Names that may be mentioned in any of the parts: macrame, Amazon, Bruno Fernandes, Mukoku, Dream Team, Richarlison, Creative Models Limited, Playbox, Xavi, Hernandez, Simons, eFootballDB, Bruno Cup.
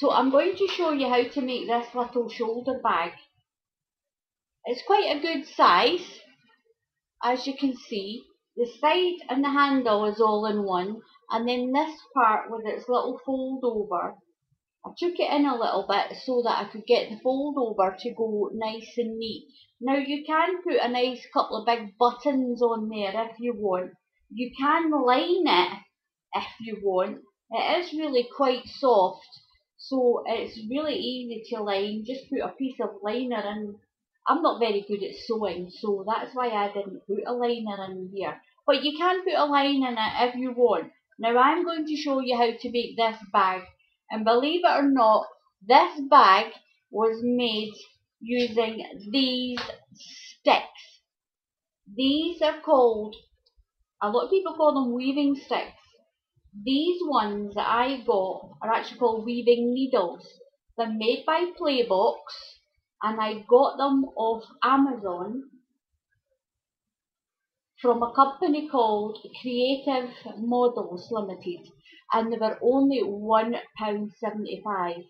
So I'm going to show you how to make this little shoulder bag. It's quite a good size, as you can see. The side and the handle is all in one, and then this part with its little fold over, I took it in a little bit so that I could get the fold over to go nice and neat. Now you can put a nice couple of big buttons on there if you want. You can line it if you want. It is really quite soft, so it's really easy to line. Just put a piece of liner in. I'm not very good at sewing, so that's why I didn't put a liner in here. But you can put a line in it if you want. Now I'm going to show you how to make this bag. And believe it or not, this bag was made using these sticks. These are called, a lot of people call them weaving sticks. These ones that I got are actually called weaving needles. They're made by Playbox, and I got them off Amazon from a company called Creative Models Limited, and they were only £1.75.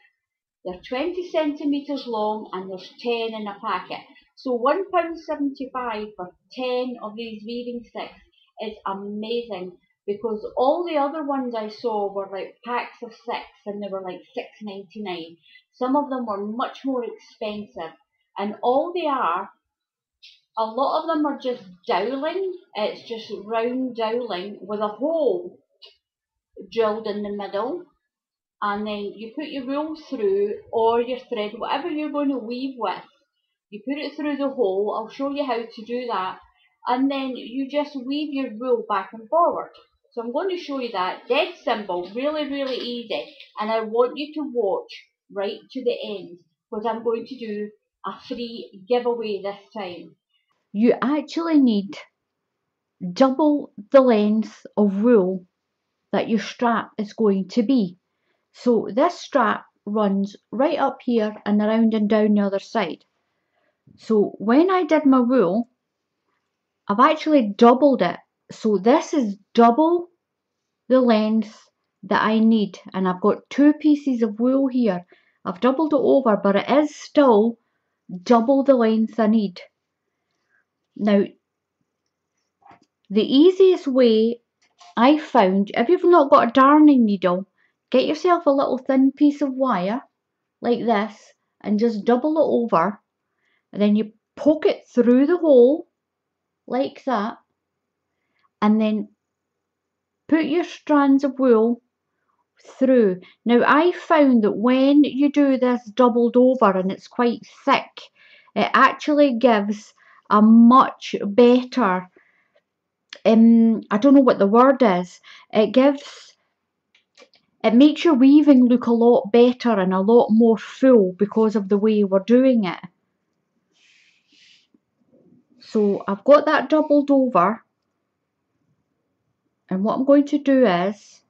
They're 20 centimetres long, and there's 10 in a packet. So £1.75 for 10 of these weaving sticks is amazing, because all the other ones I saw were like packs of 6, and they were like $6.99. Some of them were much more expensive, and all they are, a lot of them are just doweling. It's just round doweling with a hole drilled in the middle, and then you put your wool through, or your thread, whatever you're going to weave with. You put it through the hole. I'll show you how to do that, and then you just weave your wool back and forward. So I'm going to show you that. Dead simple, really, really easy, and I want you to watch right to the end, because I'm going to do a free giveaway this time. You actually need double the length of wool that your strap is going to be. So this strap runs right up here and around and down the other side. So when I did my wool, I've actually doubled it. So this is double the length that I need. And I've got two pieces of wool here. I've doubled it over, but it is still double the length I need. Now, the easiest way I found, if you've not got a darning needle, get yourself a little thin piece of wire like this and just double it over, and then you poke it through the hole like that, and then put your strands of wool through. Now, I found that when you do this doubled over and it's quite thick, it actually gives a much better, I don't know what the word is, it makes your weaving look a lot better and a lot more full because of the way we're doing it. So I've got that doubled over, and what I'm going to do is,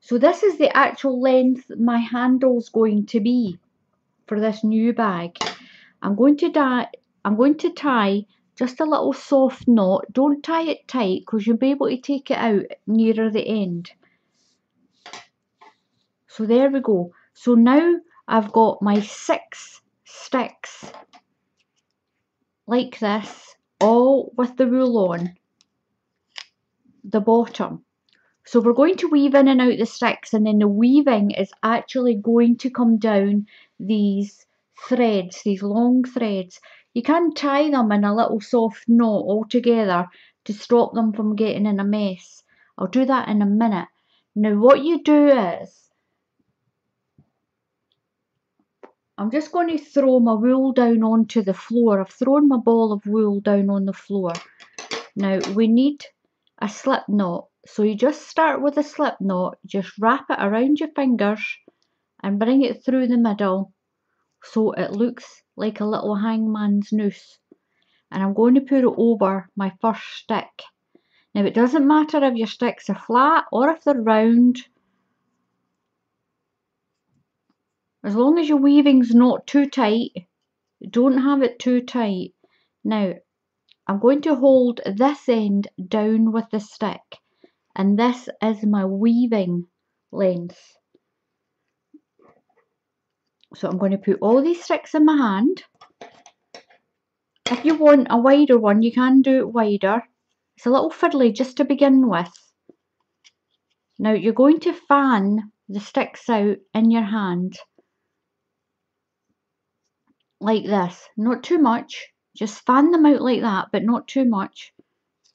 so this is the actual length my handle's going to be for this new bag. I'm going to tie just a little soft knot. Don't tie it tight, because you'll be able to take it out nearer the end. So there we go. So now I've got my 6 sticks like this, all with the wool on the bottom. So we're going to weave in and out the sticks, and then the weaving is actually going to come down these threads, these long threads. You can tie them in a little soft knot all together to stop them from getting in a mess. I'll do that in a minute. Now what you do is, I'm just going to throw my wool down onto the floor. I've thrown my ball of wool down on the floor. Now we need a slip knot. So you just start with a slip knot, just wrap it around your fingers and bring it through the middle, so it looks like a little hangman's noose. And I'm going to put it over my first stick. Now it doesn't matter if your sticks are flat or if they're round. As long as your weaving's not too tight, don't have it too tight. Now I'm going to hold this end down with the stick, and this is my weaving length. So I'm going to put all these sticks in my hand. If you want a wider one, you can do it wider. It's a little fiddly just to begin with. Now you're going to fan the sticks out in your hand. Like this, not too much. Just fan them out like that, but not too much.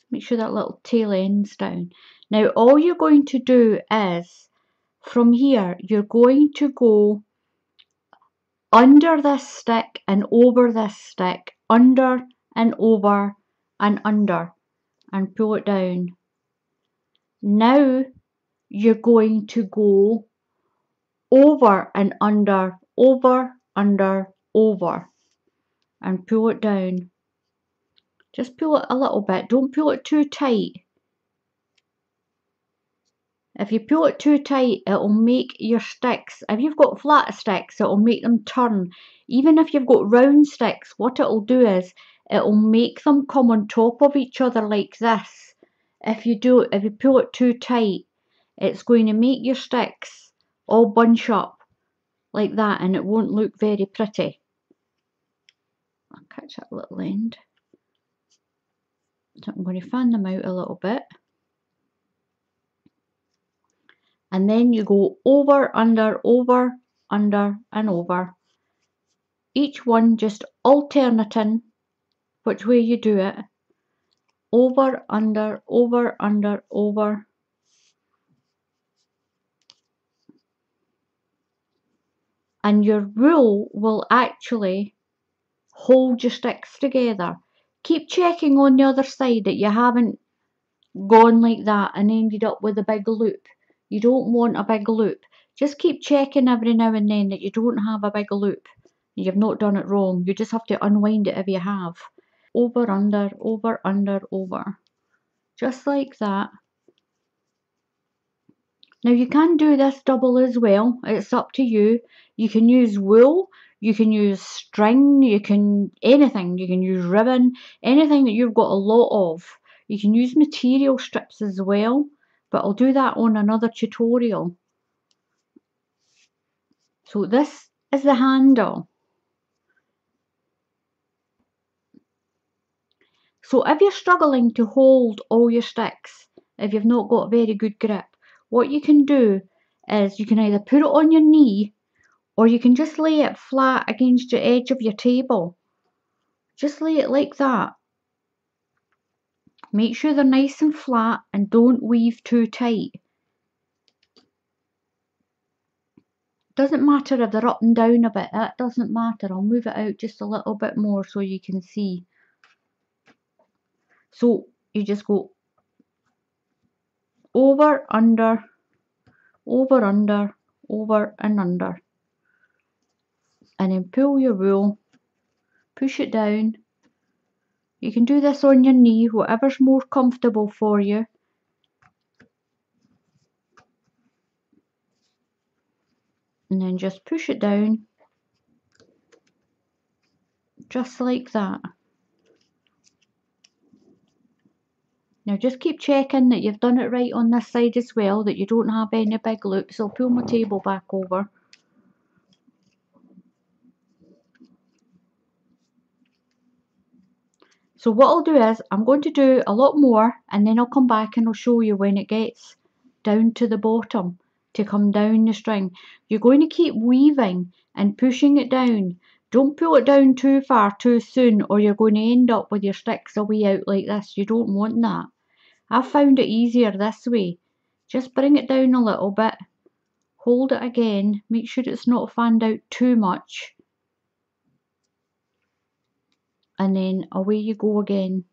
Make sure that little tail end's down. Now all you're going to do is, from here, you're going to go under this stick and over this stick, under and over and under, and pull it down. Now you're going to go over and under, over, under, over, and pull it down. Just pull it a little bit. Don't pull it too tight. If you pull it too tight, it'll make your sticks, if you've got flat sticks, it'll make them turn. Even if you've got round sticks, what it'll do is it'll make them come on top of each other like this. If you pull it too tight, it's going to make your sticks all bunch up like that, and it won't look very pretty. I'll catch that little end. So I'm going to fan them out a little bit. And then you go over, under, over, under and over. Each one just alternating which way you do it. Over, under, over, under, over. And your rule will actually hold your sticks together. Keep checking on the other side that you haven't gone like that and ended up with a big loop. You don't want a big loop. Just keep checking every now and then that you don't have a big loop. You've not done it wrong. You just have to unwind it if you have. Over, under, over, under, over. Just like that. Now you can do this double as well. It's up to you. You can use wool. You can use string, you can anything, you can use ribbon, anything that you've got a lot of. You can use material strips as well, but I'll do that on another tutorial. So this is the handle. So if you're struggling to hold all your sticks, if you've not got a very good grip, what you can do is you can either put it on your knee, or you can just lay it flat against the edge of your table. Just lay it like that. Make sure they're nice and flat and don't weave too tight. Doesn't matter if they're up and down a bit, that doesn't matter. I'll move it out just a little bit more so you can see. So you just go over, under, over, under, over and under. And then pull your wool, push it down. You can do this on your knee, whatever's more comfortable for you. And then just push it down, just like that. Now just keep checking that you've done it right on this side as well, that you don't have any big loops. I'll pull my table back over. So what I'll do is, I'm going to do a lot more and then I'll come back and I'll show you when it gets down to the bottom to come down the string. You're going to keep weaving and pushing it down. Don't pull it down too far too soon or you're going to end up with your sticks away out like this. You don't want that. I found it easier this way. Just bring it down a little bit. Hold it again. Make sure it's not fanned out too much. And then away you go again.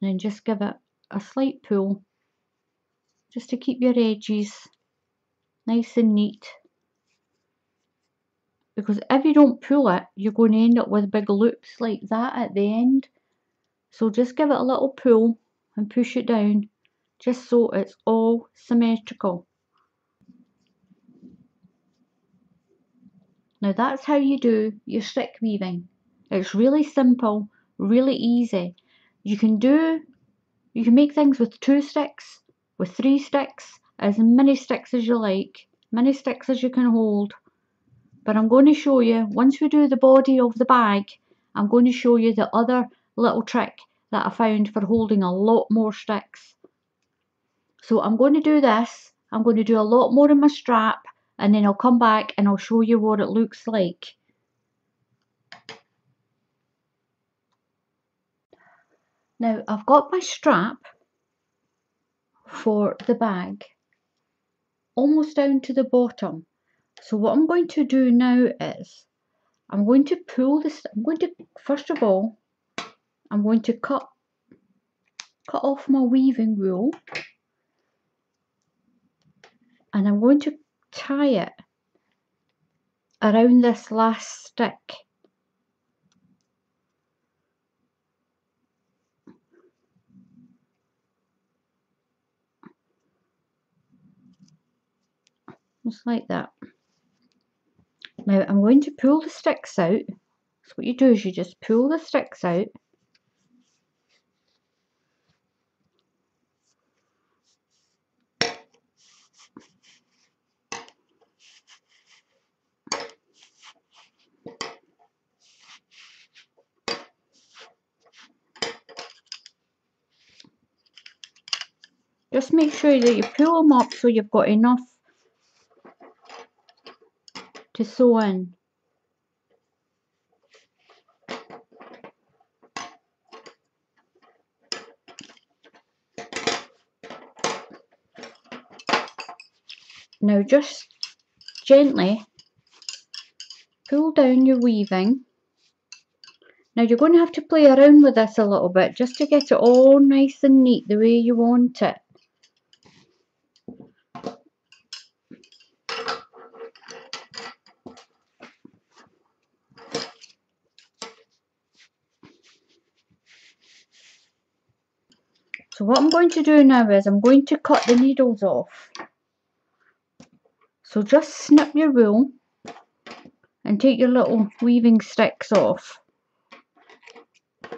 And then just give it a slight pull just to keep your edges nice and neat. Because if you don't pull it, you're going to end up with big loops like that at the end. So just give it a little pull and push it down just so it's all symmetrical. Now that's how you do your stick weaving. It's really simple, really easy. You can make things with 2 sticks, with 3 sticks, as many sticks as you like. many sticks as you can hold. But I'm going to show you, once we do the body of the bag, I'm going to show you the other little trick that I found for holding a lot more sticks. So I'm going to do this, I'm going to do a lot more in my strap, and then I'll come back and I'll show you what it looks like. Now I've got my strap for the bag almost down to the bottom. So what I'm going to do now is I'm going to pull this, first of all, I'm going to cut off my weaving wool, and I'm going to tie it around this last stick. Just like that. Now I'm going to pull the sticks out. So what you do is you just pull the sticks out. Just make sure that you pull them up so you've got enough to sew in. Now just gently pull down your weaving. Now you're going to have to play around with this a little bit just to get it all nice and neat the way you want it. So what I'm going to do now is I'm going to cut the needles off. So just snip your wool and take your little weaving sticks off. I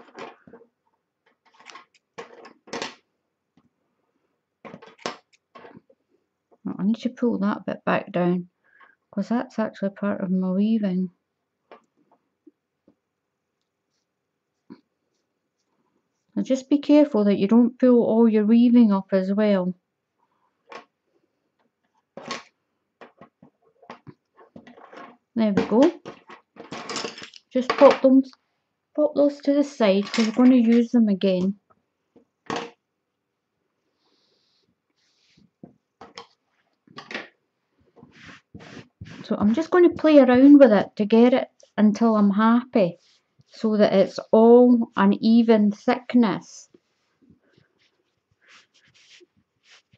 need to pull that bit back down because that's actually part of my weaving. Now just be careful that you don't pull all your weaving up as well. There we go. Just pop those to the side because we're going to use them again. So I'm just going to play around with it to get it until I'm happy, so that it's all an even thickness.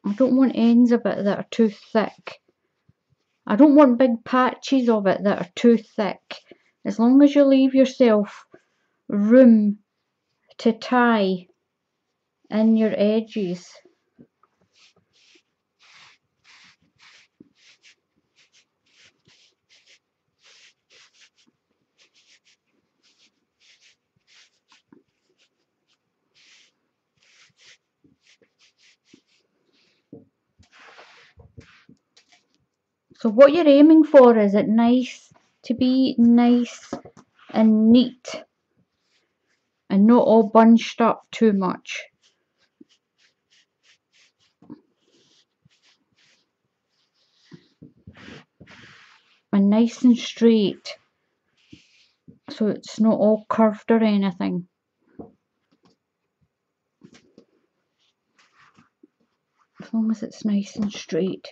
I don't want ends of it that are too thick. I don't want big patches of it that are too thick. As long as you leave yourself room to tie in your edges. So what you're aiming for is it nice to be nice and neat and not all bunched up too much. And nice and straight, so it's not all curved or anything. As long as it's nice and straight.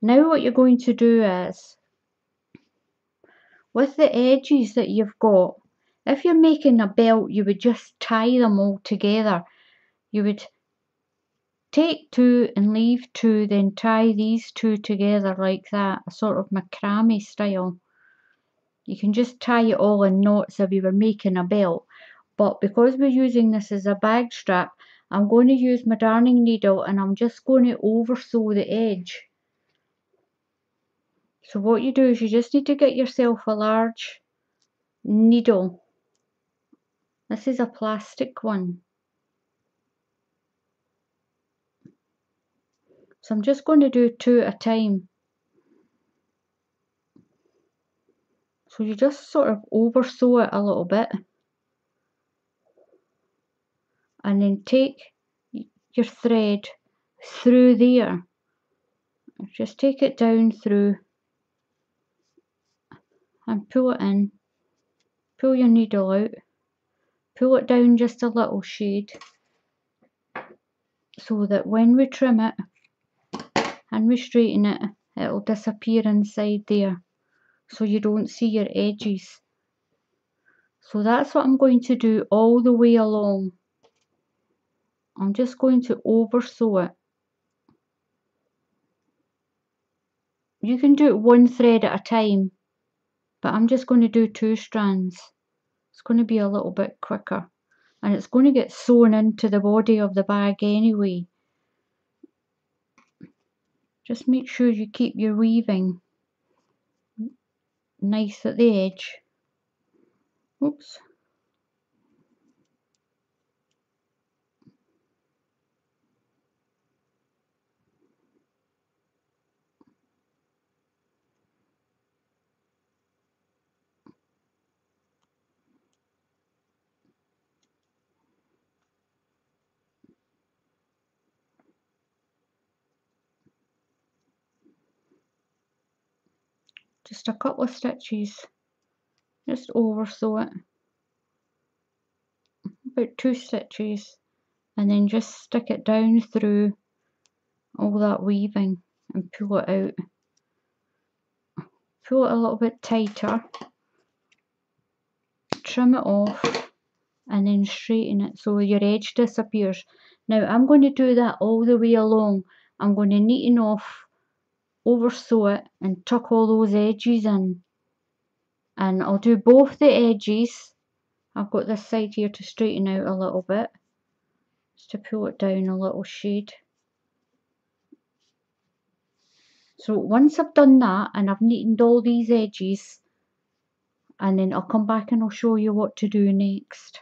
Now what you're going to do is, with the edges that you've got, if you're making a belt, you would just tie them all together. You would take two and leave two, then tie these two together like that, a sort of macrame style. You can just tie it all in knots if you were making a belt. But because we're using this as a bag strap, I'm going to use my darning needle and I'm just going to oversew the edge. So what you do is you just need to get yourself a large needle. This is a plastic one. So I'm just going to do two at a time. So you just sort of over sew it a little bit and then take your thread through there. Just take it down through and pull it in, pull your needle out, pull it down just a little shade so that when we trim it and we straighten it, it'll disappear inside there so you don't see your edges. So that's what I'm going to do all the way along. I'm just going to over sew it. You can do it one thread at a time, but I'm just going to do two strands. It's going to be a little bit quicker and it's going to get sewn into the body of the bag anyway. Just make sure you keep your weaving nice at the edge. Oops. Just a couple of stitches, just over sew it, about two stitches, and then just stick it down through all that weaving and pull it out. Pull it a little bit tighter, trim it off and then straighten it so your edge disappears. Now I'm going to do that all the way along. I'm going to neaten off, over sew it and tuck all those edges in, and I'll do both the edges. I've got this side here to straighten out a little bit, just to pull it down a little shade. So once I've done that and I've neatened all these edges, and then I'll come back and I'll show you what to do next.